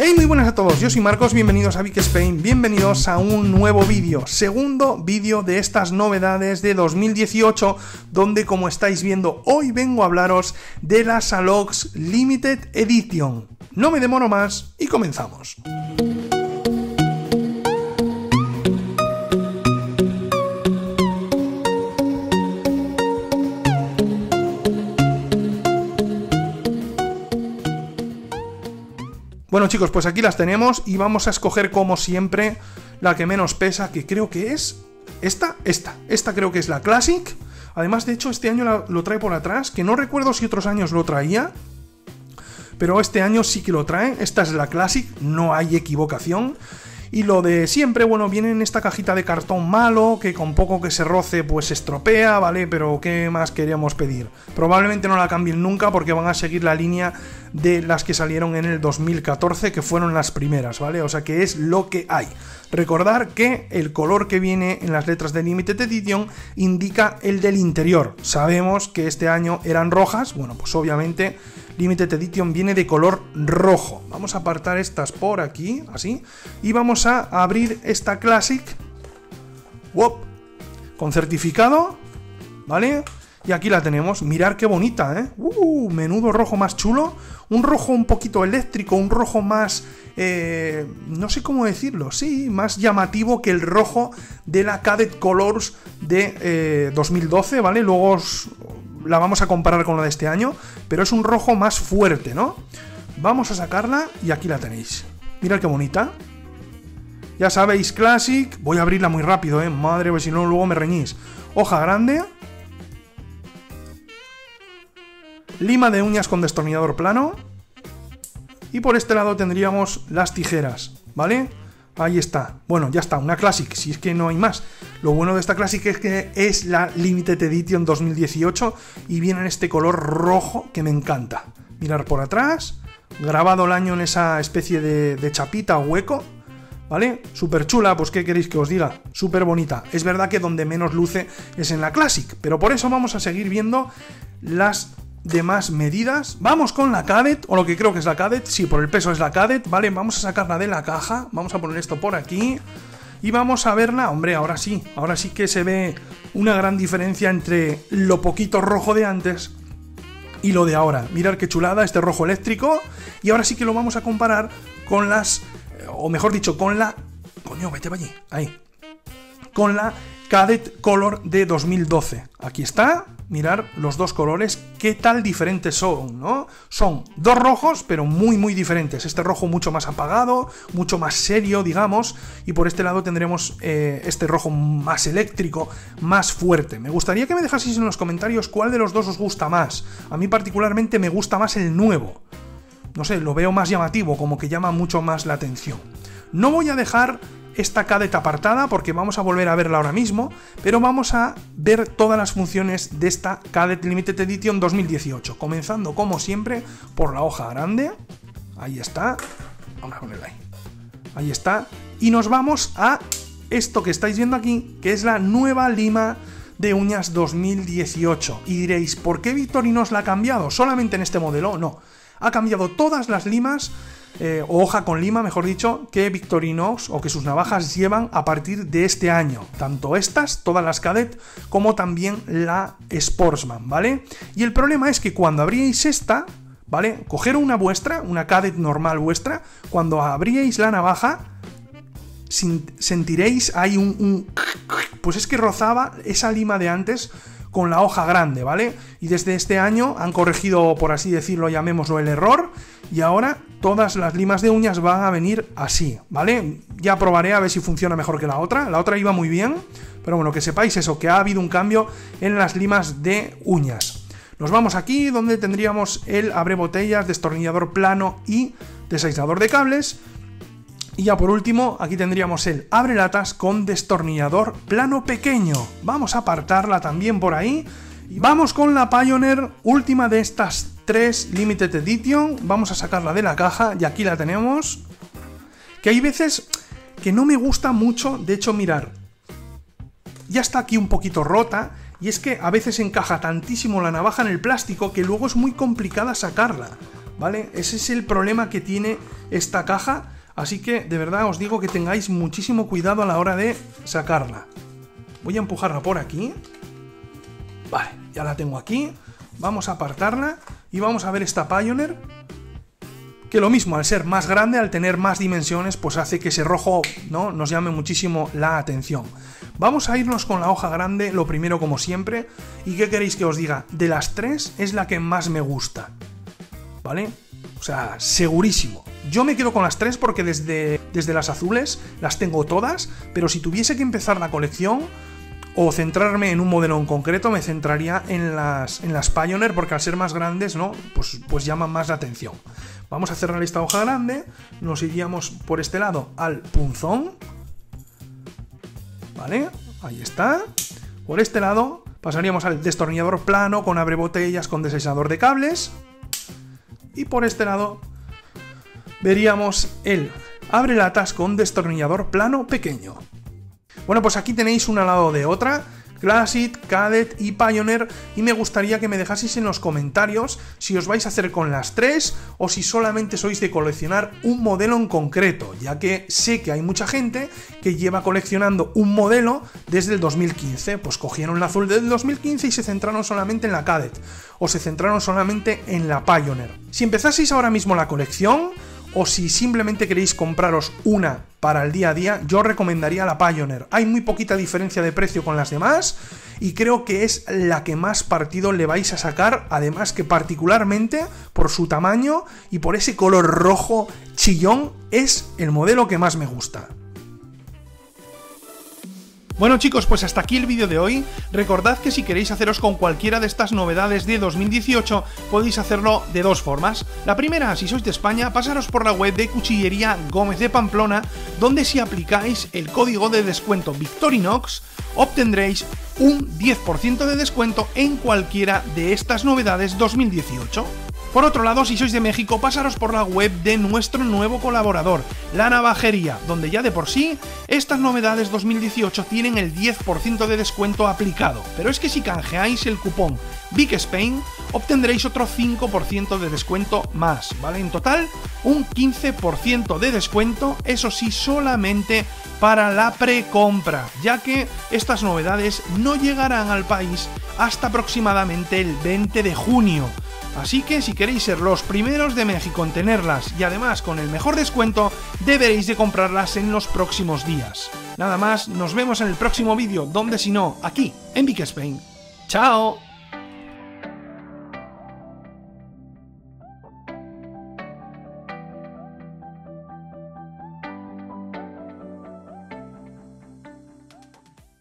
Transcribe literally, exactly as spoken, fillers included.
Hey, muy buenas a todos, yo soy Marcos, bienvenidos a VicSpain, bienvenidos a un nuevo vídeo, segundo vídeo de estas novedades de dos mil dieciocho, donde como estáis viendo, hoy vengo a hablaros de las Alox Limited Edition. No me demoro más y comenzamos. Bueno chicos, pues aquí las tenemos y vamos a escoger como siempre la que menos pesa, que creo que es esta, esta, esta creo que es la Classic. Además, de hecho, este año lo trae por atrás, que no recuerdo si otros años lo traía, pero este año sí que lo trae. Esta es la Classic, no hay equivocación. Y lo de siempre, bueno, viene en esta cajita de cartón malo, que con poco que se roce pues se estropea, ¿vale? Pero ¿qué más queríamos pedir? Probablemente no la cambien nunca porque van a seguir la línea de las que salieron en el dos mil catorce, que fueron las primeras, ¿vale? O sea que es lo que hay. Recordar que el color que viene en las letras de Limited Edition indica el del interior. Sabemos que este año eran rojas, bueno, pues obviamente Limited Edition viene de color rojo. Vamos a apartar estas por aquí, así, y vamos a abrir esta Classic, ¡wop!, con certificado, ¿vale? Y aquí la tenemos, mirad qué bonita, ¿eh? ¡Uh! Menudo rojo más chulo, un rojo un poquito eléctrico, un rojo más, eh, no sé cómo decirlo, sí, más llamativo que el rojo de la Cadet Colors de eh, dos mil doce, ¿vale? Luego os... la vamos a comparar con la de este año, pero es un rojo más fuerte, ¿no? Vamos a sacarla y aquí la tenéis. Mirad qué bonita. Ya sabéis, Classic. Voy a abrirla muy rápido, ¿eh? Madre, pues si no luego me reñís. Hoja grande. Lima de uñas con destornillador plano. Y por este lado tendríamos las tijeras, ¿vale? Ahí está. Bueno, ya está, una Classic, si es que no hay más. Lo bueno de esta Classic es que es la Limited Edition dos mil dieciocho y viene en este color rojo que me encanta. Mirar por atrás, grabado el año en esa especie de, de chapita o hueco, ¿vale? Súper chula, pues ¿qué queréis que os diga? Súper bonita. Es verdad que donde menos luce es en la Classic, pero por eso vamos a seguir viendo las demás medidas. Vamos con la Cadet, o lo que creo que es la Cadet, sí, por el peso es la Cadet, ¿vale? Vamos a sacarla de la caja, vamos a poner esto por aquí y vamos a verla. Hombre, ahora sí, ahora sí que se ve una gran diferencia entre lo poquito rojo de antes y lo de ahora. Mirad qué chulada este rojo eléctrico. Y ahora sí que lo vamos a comparar con las, o mejor dicho, con la... Coño, vete para allí, ahí. Con la Cadet Color de dos mil doce. Aquí está. Mirad los dos colores, qué tal diferentes son, ¿no? Son dos rojos, pero muy, muy diferentes. Este rojo mucho más apagado, mucho más serio, digamos. Y por este lado tendremos eh, este rojo más eléctrico, más fuerte. Me gustaría que me dejaseis en los comentarios cuál de los dos os gusta más. A mí particularmente me gusta más el nuevo. No sé, lo veo más llamativo, como que llama mucho más la atención. No voy a dejar esta Cadet apartada porque vamos a volver a verla ahora mismo, pero vamos a ver todas las funciones de esta Cadet Limited Edition dos mil dieciocho, comenzando como siempre por la hoja grande. Ahí está, vamos a ponerla ahí, ahí está, y nos vamos a esto que estáis viendo aquí, que es la nueva lima de uñas dos mil dieciocho, y diréis, ¿por qué Victorinox la ha cambiado? ¿Solamente en este modelo? No, ha cambiado todas las limas, Eh, o hoja con lima, mejor dicho, que Victorinox o que sus navajas llevan a partir de este año. Tanto estas, todas las Cadet, como también la Sportsman, ¿vale? Y el problema es que cuando abríais esta, ¿vale? Coger una vuestra, una Cadet normal vuestra, cuando abríais la navaja, sentiréis ahí un, un... Pues es que rozaba esa lima de antes con la hoja grande, ¿vale? Y desde este año han corregido, por así decirlo, llamémoslo el error, y ahora todas las limas de uñas van a venir así, ¿vale? Ya probaré a ver si funciona mejor que la otra. La otra iba muy bien, pero bueno, que sepáis eso, que ha habido un cambio en las limas de uñas. Nos vamos aquí, donde tendríamos el abre botellas, destornillador plano y desaislador de cables. Y ya por último, aquí tendríamos el abrelatas con destornillador plano pequeño. Vamos a apartarla también por ahí. Y vamos con la Pioneer, última de estas tres Limited Edition. Vamos a sacarla de la caja y aquí la tenemos. Que hay veces que no me gusta mucho, de hecho, mirar. Ya está aquí un poquito rota. Y es que a veces encaja tantísimo la navaja en el plástico que luego es muy complicada sacarla, ¿vale? Ese es el problema que tiene esta caja, así que de verdad os digo que tengáis muchísimo cuidado a la hora de sacarla. Voy a empujarla por aquí. Vale, ya la tengo aquí. Vamos a apartarla y vamos a ver esta Pioneer, que lo mismo, al ser más grande, al tener más dimensiones, pues hace que ese rojo, ¿no?, nos llame muchísimo la atención. Vamos a irnos con la hoja grande, lo primero como siempre. ¿Y qué queréis que os diga? De las tres es la que más me gusta, ¿vale? O sea, segurísimo. Yo me quedo con las tres porque desde, desde las azules las tengo todas, pero si tuviese que empezar la colección o centrarme en un modelo en concreto, me centraría en las, en las Pioneer, porque al ser más grandes, ¿no?, pues, pues llaman más la atención. Vamos a cerrar esta hoja grande, nos iríamos por este lado al punzón, ¿vale? Ahí está. Por este lado pasaríamos al destornillador plano con abrebotellas, con deslizador de cables, y por este lado veríamos el abrelatas con destornillador plano pequeño. Bueno, pues aquí tenéis una al lado de otra, Classic, Cadet y Pioneer, y me gustaría que me dejaseis en los comentarios si os vais a hacer con las tres o si solamente sois de coleccionar un modelo en concreto, ya que sé que hay mucha gente que lleva coleccionando un modelo desde el dos mil quince, pues cogieron la azul del dos mil quince y se centraron solamente en la Cadet, o se centraron solamente en la Pioneer. Si empezaseis ahora mismo la colección, o si simplemente queréis compraros una para el día a día, yo recomendaría la Pioneer. Hay muy poquita diferencia de precio con las demás y creo que es la que más partido le vais a sacar, además que particularmente por su tamaño y por ese color rojo chillón es el modelo que más me gusta. Bueno chicos, pues hasta aquí el vídeo de hoy. Recordad que si queréis haceros con cualquiera de estas novedades de dos mil dieciocho, podéis hacerlo de dos formas. La primera, si sois de España, pasaros por la web de Cuchillería Gómez de Pamplona, donde si aplicáis el código de descuento Victorinox, obtendréis un diez por ciento de descuento en cualquiera de estas novedades dos mil dieciocho. Por otro lado, si sois de México, pasaros por la web de nuestro nuevo colaborador, La Navajería, donde ya de por sí, estas novedades dos mil dieciocho tienen el diez por ciento de descuento aplicado, pero es que si canjeáis el cupón VicSpain, obtendréis otro cinco por ciento de descuento más, ¿vale? En total, un quince por ciento de descuento, eso sí, solamente para la precompra, ya que estas novedades no llegarán al país hasta aproximadamente el veinte de junio. Así que si queréis ser los primeros de México en tenerlas y además con el mejor descuento, deberéis de comprarlas en los próximos días. Nada más, nos vemos en el próximo vídeo, donde si no, aquí en VicSpain. ¡Chao!